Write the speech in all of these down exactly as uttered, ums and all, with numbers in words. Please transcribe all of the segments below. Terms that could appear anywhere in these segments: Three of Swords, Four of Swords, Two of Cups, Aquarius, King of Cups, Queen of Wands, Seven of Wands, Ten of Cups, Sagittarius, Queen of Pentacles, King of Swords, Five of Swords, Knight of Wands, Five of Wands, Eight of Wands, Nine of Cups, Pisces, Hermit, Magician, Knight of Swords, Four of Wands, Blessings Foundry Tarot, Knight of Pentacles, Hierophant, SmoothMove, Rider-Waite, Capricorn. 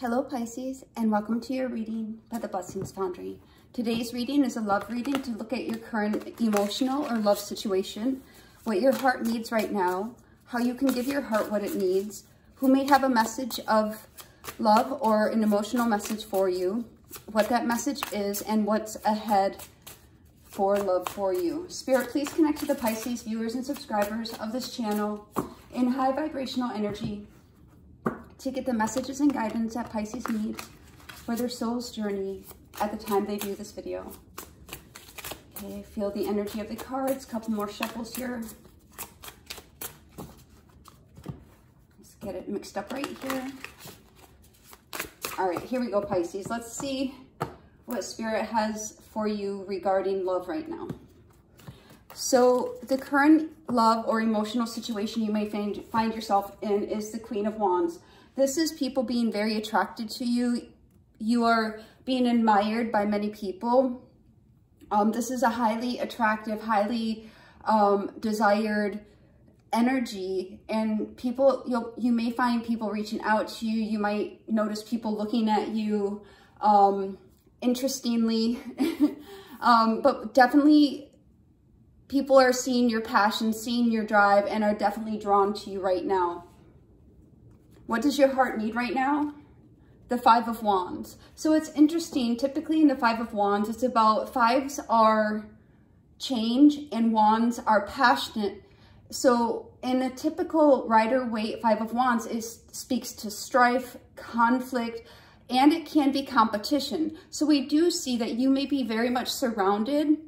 Hello Pisces, and welcome to your reading by the Blessings Foundry. Today's reading is a love reading to look at your current emotional or love situation, what your heart needs right now, how you can give your heart what it needs, who may have a message of love or an emotional message for you, what that message is, and what's ahead for love for you. Spirit, please connect to the Pisces viewers and subscribers of this channel in high vibrational energy to get the messages and guidance that Pisces needs for their soul's journey at the time they view this video. Okay, feel the energy of the cards. Couple more shuffles here. Let's get it mixed up right here. All right, here we go, Pisces. Let's see what Spirit has for you regarding love right now. So the current love or emotional situation you may find, find yourself in is the Queen of Wands. This is people being very attracted to you. You are being admired by many people. Um, this is a highly attractive, highly um, desired energy, and people, you'll, you may find people reaching out to you. You might notice people looking at you um, interestingly, um, but definitely people are seeing your passion, seeing your drive, and are definitely drawn to you right now. What does your heart need right now? The Five of Wands. So it's interesting, typically in the Five of Wands, it's about fives are change and wands are passionate. So in a typical Rider-Waite Five of Wands, it speaks to strife, conflict, and it can be competition. So we do see that you may be very much surrounded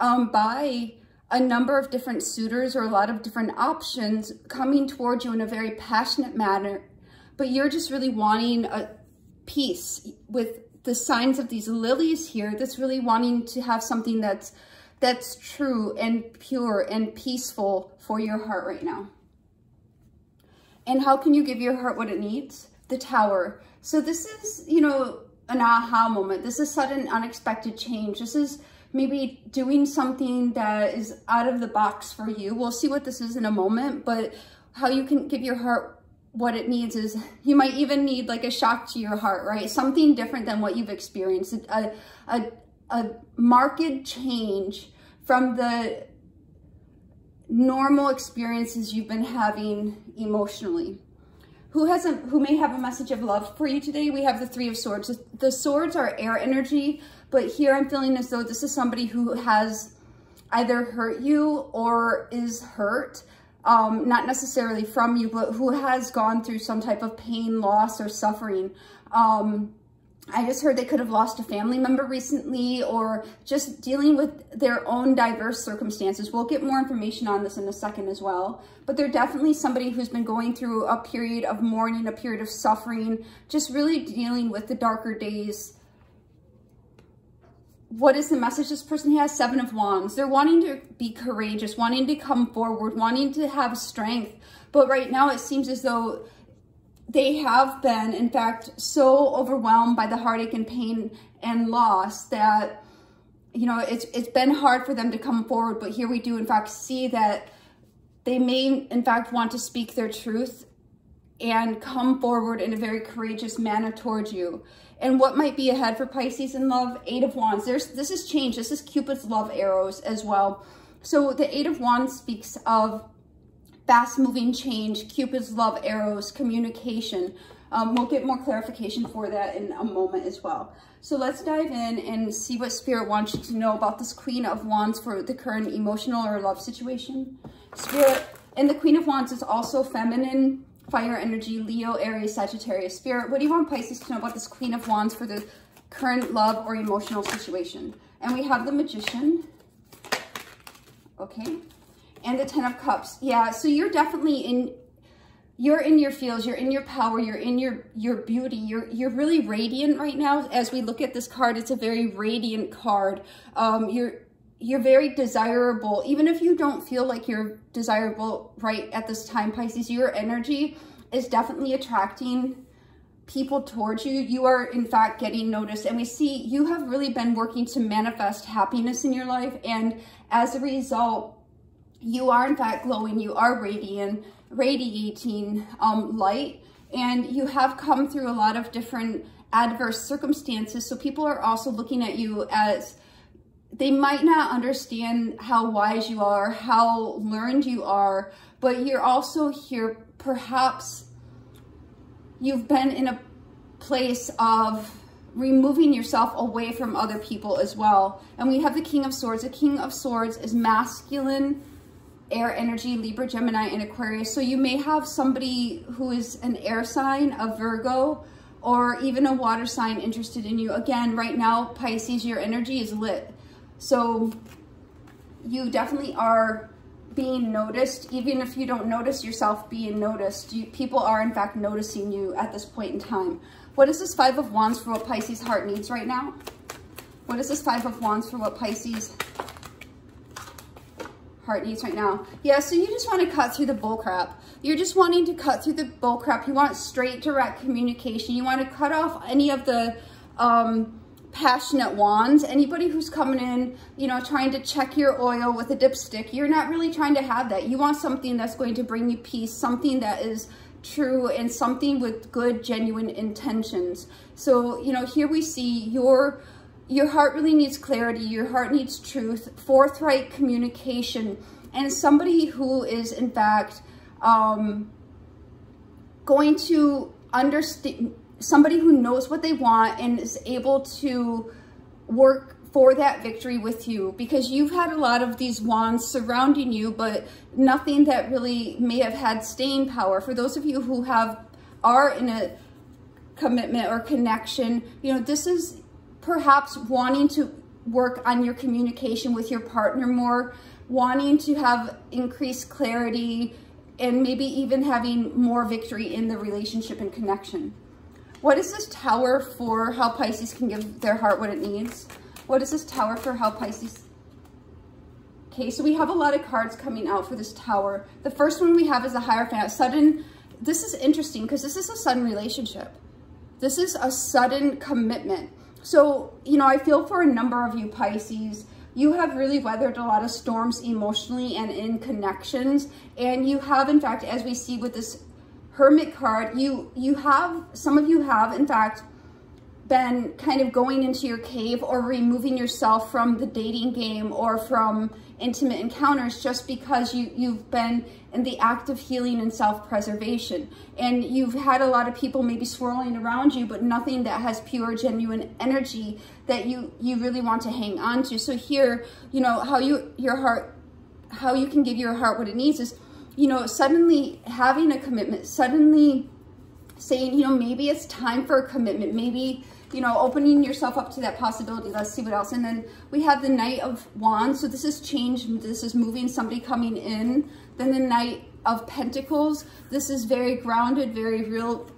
um, by a number of different suitors or a lot of different options coming towards you in a very passionate manner, but you're just really wanting a peace with the signs of these lilies here. That's really wanting to have something that's, that's true and pure and peaceful for your heart right now. And how can you give your heart what it needs? The Tower. So this is, you know, an aha moment. This is sudden, unexpected change. This is maybe doing something that is out of the box for you. We'll see what this is in a moment, but how you can give your heart what it needs is you might even need like a shock to your heart, right? Something different than what you've experienced. A, a, a marked change from the normal experiences you've been having emotionally. Who has a, who may have a message of love for you today? We have the Three of Swords. The swords are air energy, but here I'm feeling as though this is somebody who has either hurt you or is hurt, um, not necessarily from you, but who has gone through some type of pain, loss, or suffering. Um, I just heard they could have lost a family member recently, or just dealing with their own diverse circumstances. We'll get more information on this in a second as well. But they're definitely somebody who's been going through a period of mourning, a period of suffering, just really dealing with the darker days. What is the message this person has? Seven of Wands. They're wanting to be courageous, wanting to come forward, wanting to have strength. But right now it seems as though they have been, in fact, so overwhelmed by the heartache and pain and loss that, you know, it's, it's been hard for them to come forward. But here we do, in fact, see that they may, in fact, want to speak their truth and come forward in a very courageous manner towards you. And what might be ahead for Pisces in love? Eight of Wands. There's, this is change. This is Cupid's love arrows as well. So the Eight of Wands speaks of fast-moving change, Cupid's love arrows, communication. Um, we'll get more clarification for that in a moment as well. So let's dive in and see what Spirit wants you to know about this Queen of Wands for the current emotional or love situation. Spirit, and the Queen of Wands is also feminine, fire energy, Leo, Aries, Sagittarius. Spirit, what do you want Pisces to know about this Queen of Wands for the current love or emotional situation? And we have the Magician. Okay. And the Ten of Cups. Yeah, so you're definitely in, you're in your fields, you're in your power, you're in your, your beauty. You're, you're really radiant right now. As we look at this card, it's a very radiant card. Um, you're, you're very desirable. Even if you don't feel like you're desirable right at this time, Pisces, your energy is definitely attracting people towards you. You are, in fact, getting noticed. And we see you have really been working to manifest happiness in your life. And as a result, you are in fact glowing, you are radiant, radiating um, light, and you have come through a lot of different adverse circumstances. So people are also looking at you as they might not understand how wise you are, how learned you are, but you're also here, perhaps you've been in a place of removing yourself away from other people as well. And we have the King of Swords. The King of Swords is masculine, air energy, Libra, Gemini, and Aquarius. So you may have somebody who is an air sign, a Virgo, or even a water sign interested in you. Again, right now, Pisces, your energy is lit. So you definitely are being noticed. Even if you don't notice yourself being noticed, you, people are in fact noticing you at this point in time. What is this Five of Wands for what Pisces heart needs right now? What is this Five of Wands for what Pisces heart needs right now? Yeah, so you just want to cut through the bullcrap. You're just wanting to cut through the bullcrap. You want straight, direct communication. You want to cut off any of the um, passionate wands. Anybody who's coming in, you know, trying to check your oil with a dipstick, you're not really trying to have that. You want something that's going to bring you peace, something that is true, and something with good, genuine intentions. So, you know, here we see your your heart really needs clarity. Your heart needs truth, forthright communication, and somebody who is in fact um going to understand, somebody who knows what they want and is able to work for that victory with you, because you've had a lot of these wands surrounding you, but nothing that really may have had staying power. For those of you who have are in a commitment or connection, you know, this is perhaps wanting to work on your communication with your partner more, wanting to have increased clarity, and maybe even having more victory in the relationship and connection. What is this tower for how Pisces can give their heart what it needs? What is this tower for how Pisces? Okay, so we have a lot of cards coming out for this tower. The first one we have is the Hierophant. Sudden, this is interesting because this is a sudden relationship. This is a sudden commitment. So, you know, I feel for a number of you Pisces, you have really weathered a lot of storms emotionally and in connections. And you have, in fact, as we see with this Hermit card, you, you have, some of you have, in fact, been kind of going into your cave or removing yourself from the dating game or from intimate encounters just because you, you've been in the act of healing and self-preservation. And you've had a lot of people maybe swirling around you, but nothing that has pure, genuine energy that you, you really want to hang on to. So here, you know, how you, your heart, how you can give your heart what it needs is, you know, suddenly having a commitment, suddenly saying, you know, maybe it's time for a commitment, maybe, you know, opening yourself up to that possibility. Let's see what else. And then we have the Knight of Wands. So this is change. This is moving, somebody coming in. Then the Knight of Pentacles. This is very grounded, very real,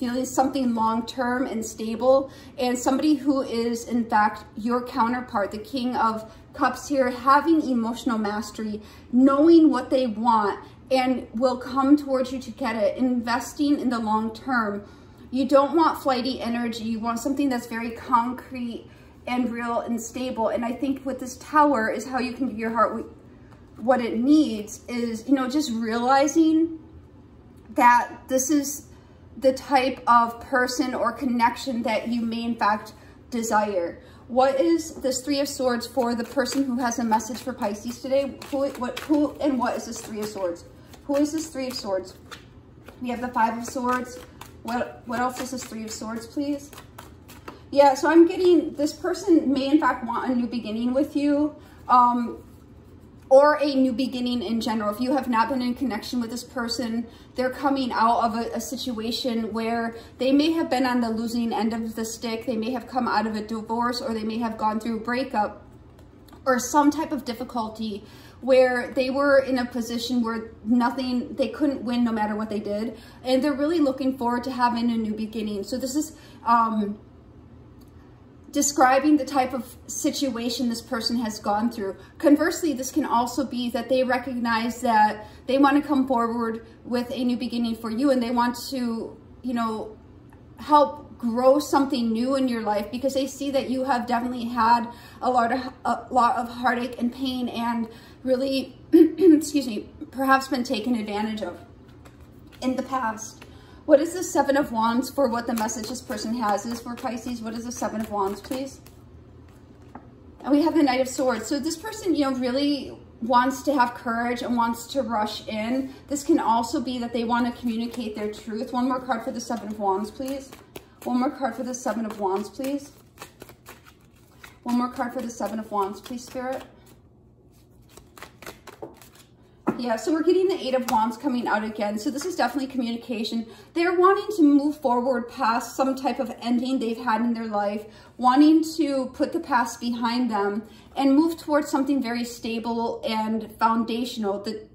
feeling something long-term and stable. And somebody who is, in fact, your counterpart, the King of Cups here, having emotional mastery, knowing what they want, and will come towards you to get it, investing in the long term. You don't want flighty energy. You want something that's very concrete and real and stable. And I think with this tower is how you can give your heart what it needs is, you know, just realizing that this is the type of person or connection that you may in fact desire. What is this Three of Swords for the person who has a message for Pisces today? Who, what, who, and what is this Three of Swords? Who is this Three of Swords? We have the Five of Swords. What, what else is this Three of Swords, please? Yeah, so I'm getting, this person may in fact want a new beginning with you, um, or a new beginning in general. If you have not been in connection with this person, they're coming out of a, a situation where they may have been on the losing end of the stick. They may have come out of a divorce, or they may have gone through a breakup or some type of difficulty where they were in a position where nothing, they couldn't win no matter what they did. And they're really looking forward to having a new beginning. So this is um, describing the type of situation this person has gone through. Conversely, this can also be that they recognize that they want to come forward with a new beginning for you, and they want to, you know, help grow something new in your life, because they see that you have definitely had a lot of a lot of heartache and pain, and really excuse me, perhaps been taken advantage of in the past. What is the Seven of Wands for what the message this person has is for Pisces? What is the Seven of Wands, please? And we have the Knight of Swords. So this person, you know, really wants to have courage and wants to rush in. This can also be that they want to communicate their truth. One more card for the Seven of Wands, please. One more card for the Seven of Wands, please. One more card for the Seven of Wands, please, Spirit. Yeah, so we're getting the Eight of Wands coming out again. So this is definitely communication. They're wanting to move forward past some type of ending they've had in their life, wanting to put the past behind them and move towards something very stable and foundational. The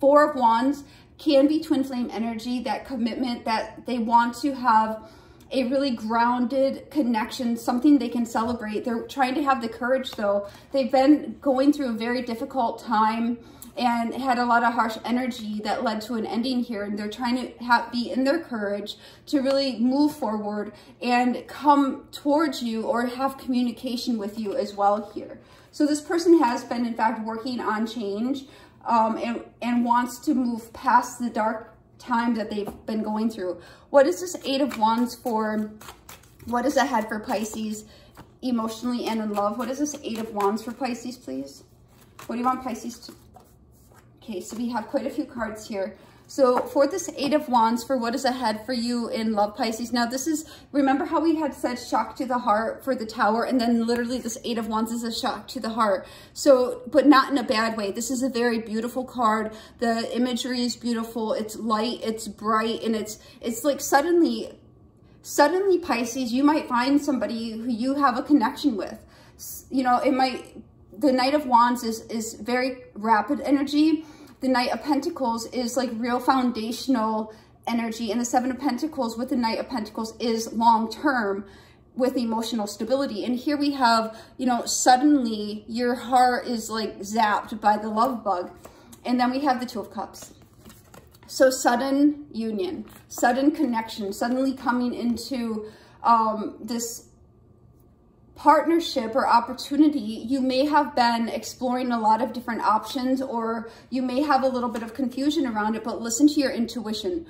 Four of Wands can be twin flame energy, that commitment that they want to have a really grounded connection, something they can celebrate. They're trying to have the courage, though. They've been going through a very difficult time and had a lot of harsh energy that led to an ending here. And they're trying to have, be in their courage to really move forward and come towards you or have communication with you as well here. So this person has been, in fact, working on change um, and, and wants to move past the dark time that they've been going through. What is this Eight of Wands for? What is ahead for Pisces emotionally and in love? What is this Eight of Wands for Pisces, please? What do you want Pisces to... Okay, so we have quite a few cards here. So for this Eight of Wands, for what is ahead for you in love, Pisces. Now this is, remember how we had said shock to the heart for the Tower, and then literally this Eight of Wands is a shock to the heart. So, but not in a bad way. This is a very beautiful card. The imagery is beautiful. It's light, it's bright, and it's, it's like suddenly, suddenly Pisces, you might find somebody who you have a connection with. You know, it might, the Knight of Wands is, is very rapid energy. The Knight of Pentacles is like real foundational energy, and the Seven of Pentacles with the Knight of Pentacles is long-term with emotional stability. And here we have, you know, suddenly your heart is like zapped by the love bug. And then we have the Two of Cups. So sudden union, sudden connection, suddenly coming into um, this partnership or opportunity. You may have been exploring a lot of different options, or you may have a little bit of confusion around it, but listen to your intuition.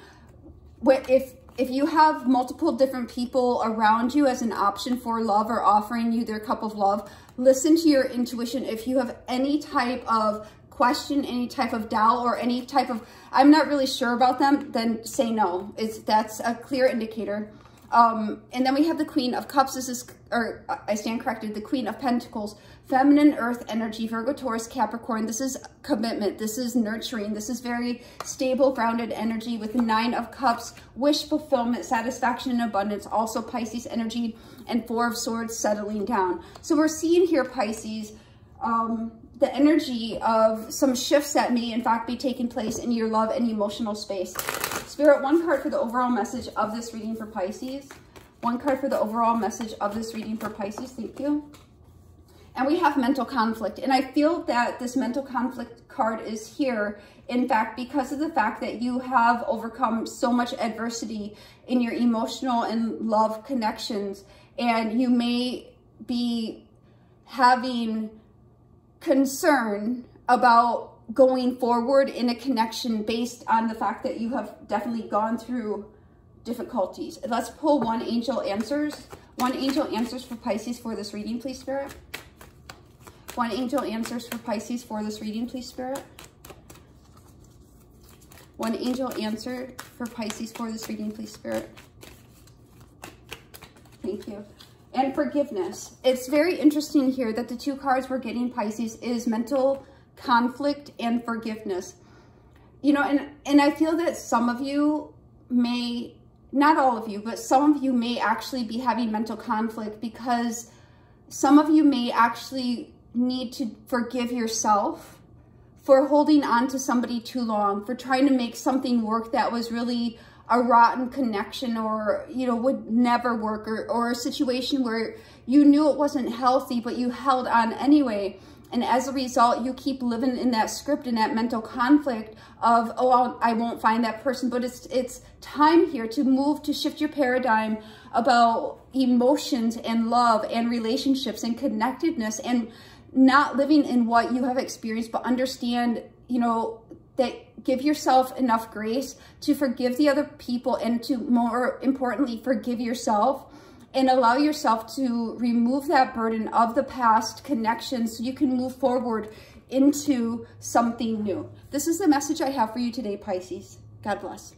If, if you have multiple different people around you as an option for love or offering you their cup of love, listen to your intuition. If you have any type of question, any type of doubt, or any type of, I'm not really sure about them, then say no. It's, that's a clear indicator. Um, and then we have the Queen of Cups. This is, or I stand corrected, the Queen of Pentacles, feminine earth energy, Virgo, Taurus, Capricorn. This is commitment. This is nurturing. This is very stable, grounded energy with the Nine of Cups, wish fulfillment, satisfaction, and abundance. Also Pisces energy, and Four of Swords, settling down. So we're seeing here, Pisces, um, the energy of some shifts that may in fact be taking place in your love and emotional space. Spirit, one card for the overall message of this reading for Pisces. One card for the overall message of this reading for Pisces. Thank you. And we have mental conflict. And I feel that this mental conflict card is here, in fact, because of the fact that you have overcome so much adversity in your emotional and love connections. And you may be having concern about going forward in a connection based on the fact that you have definitely gone through difficulties. Let's pull one angel answers. One angel answers for Pisces for this reading, please, Spirit. One angel answers for Pisces for this reading, please, Spirit. One angel answer for Pisces for this reading, please, Spirit. Thank you. And forgiveness. It's very interesting here that the two cards we're getting, Pisces, is mental conflict and forgiveness. You know, and, and I feel that some of you may, not all of you, but some of you may actually be having mental conflict because some of you may actually need to forgive yourself for holding on to somebody too long, for trying to make something work that was really a rotten connection, or, you know, would never work, or, or a situation where you knew it wasn't healthy, but you held on anyway. And as a result, you keep living in that script, in that mental conflict of, oh, I'll, I won't find that person. But it's, it's time here to move, to shift your paradigm about emotions and love and relationships and connectedness, and not living in what you have experienced, but understand, you know, that give yourself enough grace to forgive the other people and to, more importantly, forgive yourself and allow yourself to remove that burden of the past connection so you can move forward into something new. This is the message I have for you today, Pisces. God bless.